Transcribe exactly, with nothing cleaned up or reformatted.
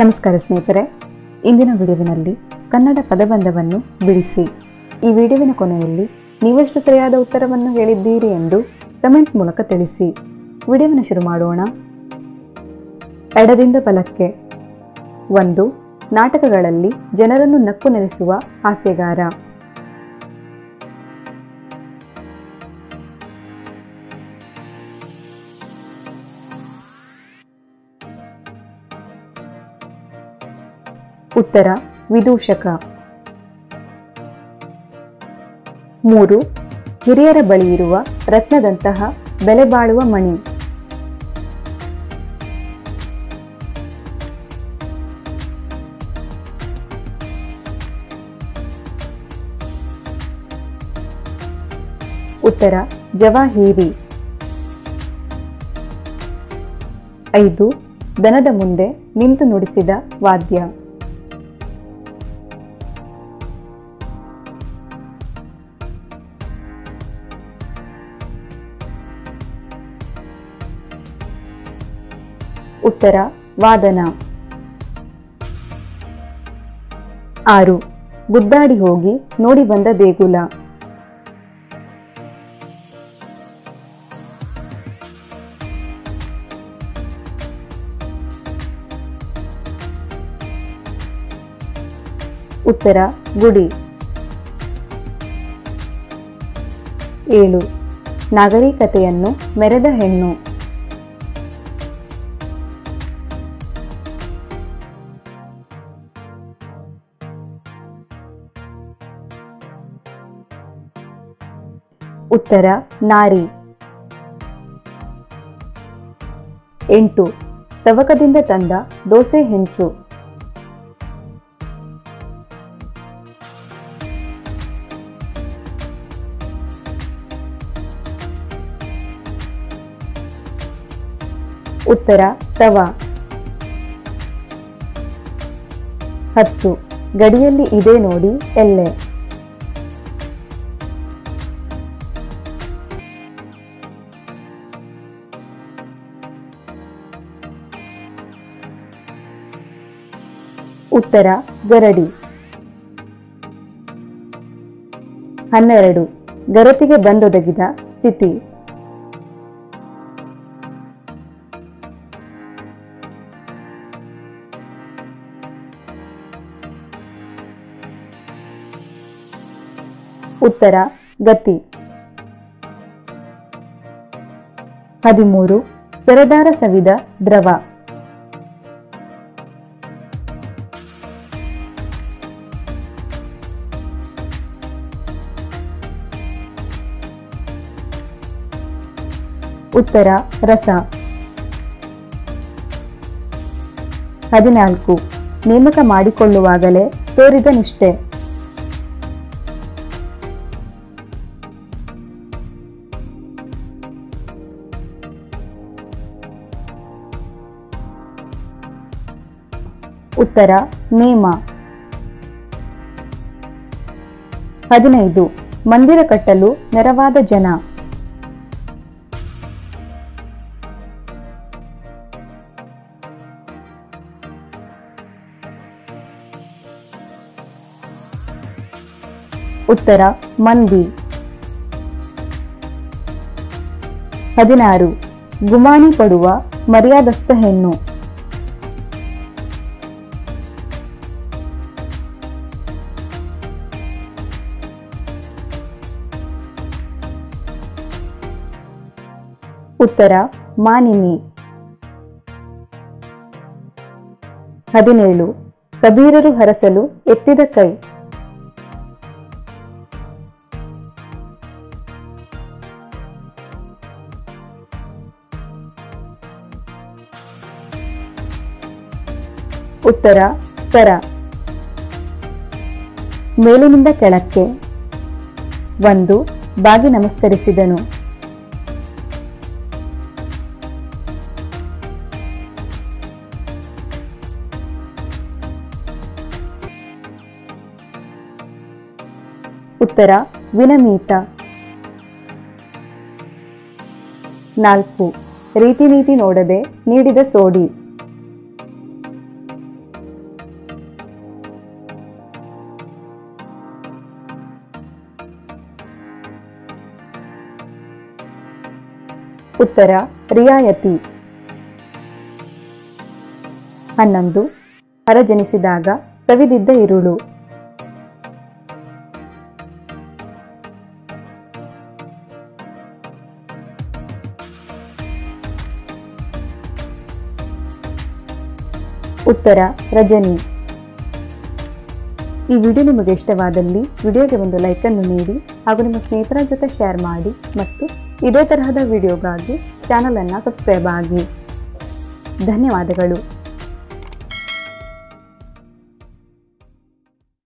ನಮಸ್ಕಾರ ಸ್ನೇಹಿತರೆ, ಇಂದಿನ ವಿಡಿಯೋವಿನಲ್ಲಿ ಕನ್ನಡ ಪದಬಂಧವನ್ನು ಬಿಡಿಸಿ ಈ ವಿಡಿಯೋವಿನ ಕೊನೆಯಲ್ಲಿ ನೀವೆಷ್ಟು ಸರಿಯಾದ ಉತ್ತರವನ್ನು ಹೇಳಿದ್ದೀರಿ ಎಂದು ಕಮೆಂಟ್ ಮೂಲಕ ತಿಳಿಸಿ. ವಿಡಿಯೋವನ್ನು ಶುರು ಮಾಡೋಣ. ಎಡದಿಂದ ಬಲಕ್ಕೆ. ಒಂದು, ನಾಟಕಗಳಲ್ಲಿ ಜನರನ್ನು ನಕ್ಕು ನಲಿಸುವ ಹಾಸ್ಯಗಾರ. ಉತ್ತರ ವಿದೂಷಕ. ಮೂರು, ಹಿರಿಯರ ಬಳಿ ಇರುವ ರತ್ನದಂತಹ ಬೆಲೆಬಾಳುವ ಮಣಿ. ಉತ್ತರ ಜವಾಹೀರಿ. ಐದು, ದನದ ಮುಂದೆ ನಿಂತು ನುಡಿಸಿದ ವಾದ್ಯ. ಉತ್ತರ ವಾದನ. ಆರು, ಗುದ್ದಾಡಿ ಹೋಗಿ ನೋಡಿ ಬಂದ ದೇಗುಲ. ಉತ್ತರ ಗುಡಿ. ಏಳು, ನಾಗರಿಕತೆಯನ್ನು ಮೆರೆದ ಹೆಣ್ಣು. ಉತ್ತರ ನಾರಿ. ಎಂಟು, ತವಕದಿಂದ ತಂದ ದೋಸೆ ಹೆಂಚು. ಉತ್ತರ ತವ. ಹತ್ತು, ಗಡಿಯಲ್ಲಿ ಇದೆ ನೋಡಿ ಎಲ್ಲೆ. ಉತ್ತರ ಗರಡಿ. ಹನ್ನೆರಡು, ಗರತಿಗೆ ಬಂದೊದಗಿದ ಸ್ಥಿತಿ. ಉತ್ತರ ಗತಿ. ಹದಿಮೂರು, ಸರದಾರ ಸವಿದ ದ್ರವ. ಉತ್ತರ ರಸ. ಹದಿನಾಲ್ಕು, ನೇಮಕ ಮಾಡಿಕೊಳ್ಳುವಾಗಲೇ ತೋರಿದ ನಿಷ್ಠೆ. ಉತ್ತರ ನೇಮ. ಹದಿನೈದು, ಮಂದಿರ ಕಟ್ಟಲು ನೆರವಾದ ಜನ. ಉತ್ತರ ಮಂದಿ. ಹದಿನಾರು, ಗುಮಾನಿ ಪಡುವ ಮರ್ಯಾದಸ್ಥ ಹೆಣ್ಣು. ಉತ್ತರ ಮಾನಿನಿ. ಹದಿನೇಳು, ಕಬೀರರು ಹರಸಲು ಎತ್ತಿದ ಕೈ. ಉತ್ತರ ಕರ. ಮೇಲಿನಿಂದ ಕೆಳಕ್ಕೆ. ಒಂದು, ಬಾಗಿ ನಮಸ್ಕರಿಸಿದನು. ಉತ್ತರ ವಿನಮೀತ. ನಾಲ್ಕು, ರೀತಿ ನೀತಿ ನೋಡದೆ ನೀಡಿದ ಸೋಡಿ. ಉತ್ತರ ರಿಯಾಯತಿ. ಹನ್ನೊಂದು ಹೊರಜನಿಸಿದಾಗ ಕವಿದಿದ್ದ ಇರುಳು. ಉತ್ತರ ರಜನಿ. ಈ ವಿಡಿಯೋ ನಿಮಗೆ ಇಷ್ಟವಾದಲ್ಲಿ ವಿಡಿಯೋಗೆ ಒಂದು ಲೈಕನ್ನು ನೀಡಿ ಹಾಗೂ ನಿಮ್ಮ ಸ್ನೇಹಿತರ ಜೊತೆ ಶೇರ್ ಮಾಡಿ ಮತ್ತು ಇದೇ ತರಹದ ವಿಡಿಯೋಗಾಗಿ ಚಾನಲನ್ನು ಸಬ್ಸ್ಕ್ರೈಬ್ ಆಗಿ. ಧನ್ಯವಾದಗಳು.